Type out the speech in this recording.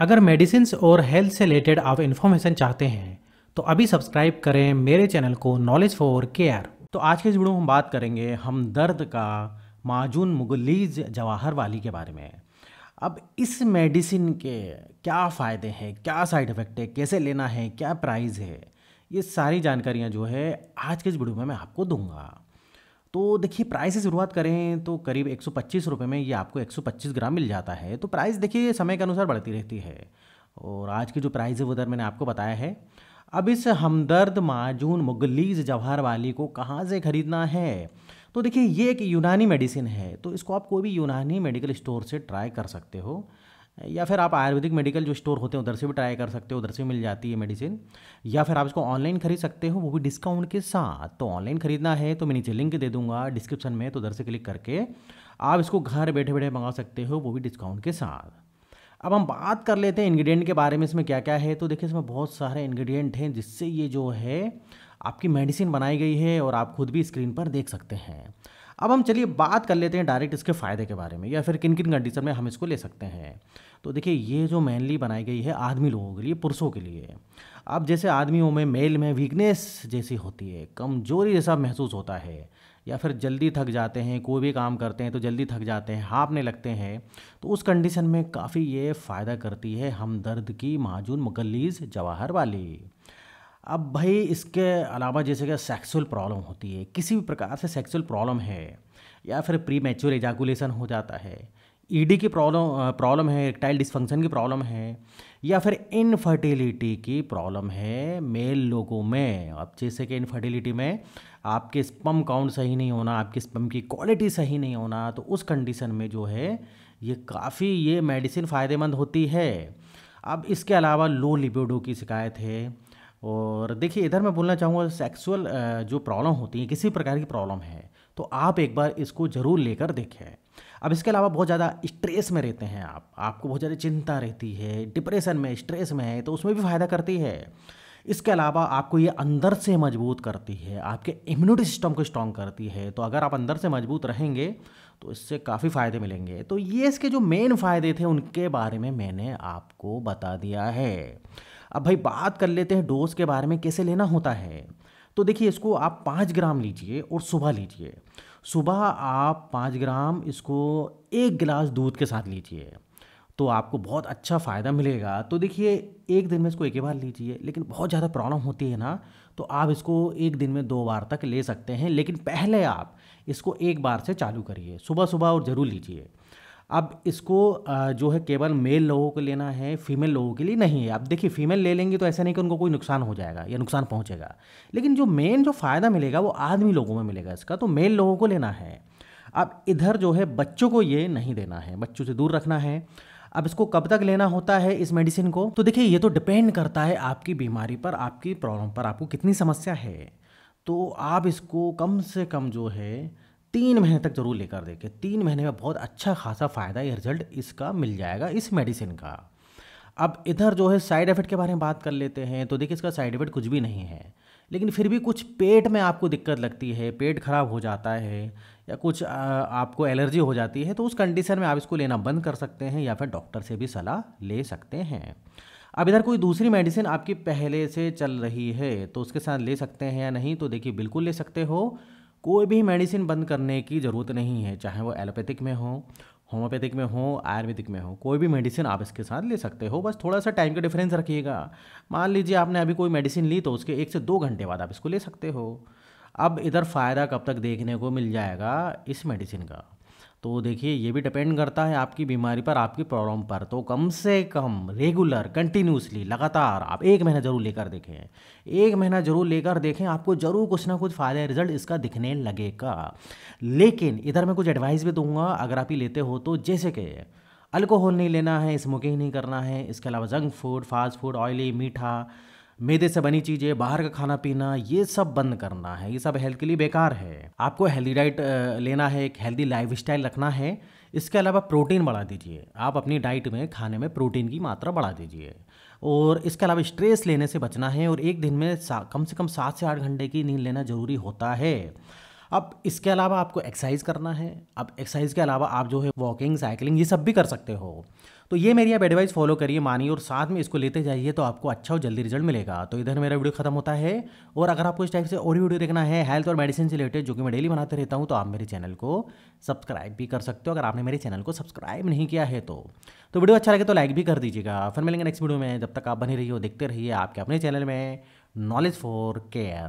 अगर मेडिसिन और हेल्थ से रिलेटेड आप इन्फॉर्मेशन चाहते हैं तो अभी सब्सक्राइब करें मेरे चैनल को नॉलेज फॉर केयर। तो आज के इस वीडियो में हम बात करेंगे हमदर्द का माजून मुग़ल्लिज़ जवाहर वाली के बारे में। अब इस मेडिसिन के क्या फ़ायदे हैं, क्या साइड इफ़ेक्ट है, कैसे लेना है, क्या प्राइस है, ये सारी जानकारियाँ जो है आज के इस वीडियो में मैं आपको दूंगा। तो देखिए, प्राइस से शुरुआत करें तो करीब 125 रुपये में ये आपको 125 ग्राम मिल जाता है। तो प्राइस देखिए समय के अनुसार बढ़ती रहती है और आज की जो प्राइस है वो दर मैंने आपको बताया है। अब इस हमदर्द माजून मुग़ल्लिज़ जवाहर वाली को कहाँ से ख़रीदना है, तो देखिए ये एक यूनानी मेडिसिन है, तो इसको आप कोई भी यूनानी मेडिकल स्टोर से ट्राई कर सकते हो या फिर आप आयुर्वेदिक मेडिकल जो स्टोर होते हैं उधर से भी ट्राई कर सकते हो, उधर से मिल जाती है मेडिसिन, या फिर आप इसको ऑनलाइन खरीद सकते हो वो भी डिस्काउंट के साथ। तो ऑनलाइन खरीदना है तो मैं नीचे लिंक दे दूंगा डिस्क्रिप्शन में, तो उधर से क्लिक करके आप इसको घर बैठे बैठे मंगा सकते हो वो भी डिस्काउंट के साथ। अब हम बात कर लेते हैं इंग्रेडिएंट के बारे में, इसमें क्या क्या है। तो देखिए इसमें बहुत सारे इंग्रेडिएंट हैं जिससे ये जो है आपकी मेडिसिन बनाई गई है और आप खुद भी स्क्रीन पर देख सकते हैं। अब हम चलिए बात कर लेते हैं डायरेक्ट इसके फ़ायदे के बारे में या फिर किन किन कंडीशन में हम इसको ले सकते हैं। तो देखिए ये जो मेनली बनाई गई है आदमी लोगों के लिए, पुरुषों के लिए। अब जैसे आदमियों में मेल में वीकनेस जैसी होती है, कमजोरी जैसा महसूस होता है या फिर जल्दी थक जाते हैं, कोई भी काम करते हैं तो जल्दी थक जाते हैं, हाँफने लगते हैं, तो उस कंडीशन में काफ़ी ये फ़ायदा करती है हमदर्द की माजून मुग़ल्लिज़ जवाहर वाली। अब भाई इसके अलावा जैसे कि सेक्सुअल प्रॉब्लम होती है, किसी भी प्रकार से सेक्सुअल प्रॉब्लम है या फिर प्रीमैच्योर एजाकुलेशन हो जाता है, ईडी की प्रॉब्लम है, इरेक्टाइल डिसफंक्शन की प्रॉब्लम है या फिर इनफर्टिलिटी की प्रॉब्लम है मेल लोगों में। अब जैसे कि इनफर्टिलिटी में आपके स्पर्म काउंट सही नहीं होना, आपके स्पर्म की क्वालिटी सही नहीं होना, तो उस कंडीशन में जो है ये काफ़ी ये मेडिसिन फ़ायदेमंद होती है। अब इसके अलावा लो लिबिडो की शिकायत है और देखिए इधर मैं बोलना चाहूँगा सेक्सुअल जो प्रॉब्लम होती है, किसी प्रकार की प्रॉब्लम है तो आप एक बार इसको ज़रूर लेकर देखें। अब इसके अलावा बहुत ज़्यादा स्ट्रेस में रहते हैं आप, आपको बहुत ज़्यादा चिंता रहती है, डिप्रेशन में स्ट्रेस में है तो उसमें भी फ़ायदा करती है। इसके अलावा आपको ये अंदर से मजबूत करती है, आपके इम्यूनिटी सिस्टम को स्ट्रॉन्ग करती है, तो अगर आप अंदर से मजबूत रहेंगे तो इससे काफ़ी फ़ायदे मिलेंगे। तो ये इसके जो मेन फ़ायदे थे उनके बारे में मैंने आपको बता दिया है। अब भाई बात कर लेते हैं डोज के बारे में, कैसे लेना होता है। तो देखिए इसको आप 5 ग्राम लीजिए और सुबह लीजिए। सुबह आप 5 ग्राम इसको 1 गिलास दूध के साथ लीजिए तो आपको बहुत अच्छा फ़ायदा मिलेगा। तो देखिए एक दिन में इसको एक ही बार लीजिए, लेकिन बहुत ज़्यादा प्रॉब्लम होती है ना तो आप इसको एक दिन में 2 बार तक ले सकते हैं, लेकिन पहले आप इसको 1 बार से चालू करिए सुबह सुबह और ज़रूर लीजिए। अब इसको जो है केवल मेल लोगों को लेना है, फीमेल लोगों के लिए नहीं है। अब देखिए फीमेल ले लेंगे तो ऐसा नहीं कि उनको कोई नुकसान हो जाएगा या नुकसान पहुंचेगा, लेकिन जो मेन जो फ़ायदा मिलेगा वो आदमी लोगों में मिलेगा इसका, तो मेल लोगों को लेना है। अब इधर जो है बच्चों को ये नहीं देना है, बच्चों से दूर रखना है। अब इसको कब तक लेना होता है इस मेडिसिन को, तो देखिए ये तो डिपेंड करता है आपकी बीमारी पर, आपकी प्रॉब्लम पर, आपको कितनी समस्या है। तो आप इसको कम से कम जो है 3 महीने तक ज़रूर लेकर देखें। 3 महीने में बहुत अच्छा खासा फ़ायदा या रिजल्ट इसका मिल जाएगा इस मेडिसिन का। अब इधर जो है साइड इफ़ेक्ट के बारे में बात कर लेते हैं। तो देखिए इसका साइड इफ़ेक्ट कुछ भी नहीं है, लेकिन फिर भी कुछ पेट में आपको दिक्कत लगती है, पेट ख़राब हो जाता है या कुछ आपको एलर्जी हो जाती है, तो उस कंडीशन में आप इसको लेना बंद कर सकते हैं या फिर डॉक्टर से भी सलाह ले सकते हैं। अब इधर कोई दूसरी मेडिसिन आपकी पहले से चल रही है तो उसके साथ ले सकते हैं या नहीं, तो देखिए बिल्कुल ले सकते हो। कोई भी मेडिसिन बंद करने की ज़रूरत नहीं है, चाहे वो एलोपैथिक में हो, होम्योपैथिक में हो, आयुर्वेदिक में हो, कोई भी मेडिसिन आप इसके साथ ले सकते हो। बस थोड़ा सा टाइम का डिफरेंस रखिएगा। मान लीजिए आपने अभी कोई मेडिसिन ली तो उसके 1 से 2 घंटे बाद आप इसको ले सकते हो। अब इधर फ़ायदा कब तक देखने को मिल जाएगा इस मेडिसिन का, तो देखिए ये भी डिपेंड करता है आपकी बीमारी पर, आपकी प्रॉब्लम पर। तो कम से कम रेगुलर कंटिन्यूसली लगातार आप 1 महीना ज़रूर लेकर देखें, 1 महीना ज़रूर लेकर देखें, आपको ज़रूर कुछ ना कुछ फ़ायदा रिजल्ट इसका दिखने लगेगा। लेकिन इधर मैं कुछ एडवाइस भी दूंगा अगर आप ये लेते हो तो, जैसे कि अल्कोहल नहीं लेना है, स्मोकिंग नहीं करना है, इसके अलावा junk food, fast food, oily, मीठा, मैदे से बनी चीज़ें, बाहर का खाना पीना, ये सब बंद करना है, ये सब हेल्थ के लिए बेकार है। आपको हेल्दी डाइट लेना है, एक हेल्दी लाइफस्टाइल रखना है। इसके अलावा प्रोटीन बढ़ा दीजिए, आप अपनी डाइट में खाने में प्रोटीन की मात्रा बढ़ा दीजिए। और इसके अलावा स्ट्रेस लेने से बचना है और एक दिन में कम से कम 7 से 8 घंटे की नींद लेना ज़रूरी होता है। अब इसके अलावा आपको एक्सरसाइज करना है। अब एक्सरसाइज के अलावा आप जो है वॉकिंग, साइकिलिंग ये सब भी कर सकते हो। तो ये मेरी आप एडवाइस फॉलो करिए, मानिए और साथ में इसको लेते जाइए तो आपको अच्छा और जल्दी रिजल्ट मिलेगा। तो इधर मेरा वीडियो खत्म होता है, और अगर आपको इस टाइप से और वीडियो देखना है हेल्थ और मेडिसिन से रिलेटेड, जो कि मैं डेली बनाते रहता हूँ, तो आप मेरे चैनल को सब्सक्राइब भी कर सकते हो अगर आपने मेरे चैनल को सब्सक्राइब नहीं किया है। तो वीडियो अच्छा लगे तो लाइक भी कर दीजिएगा। फिर मिलेंगे नेक्स्ट वीडियो में, जब तक आप बने रहिए, देखते रहिए आपके अपने चैनल में नॉलेज फॉर केयर।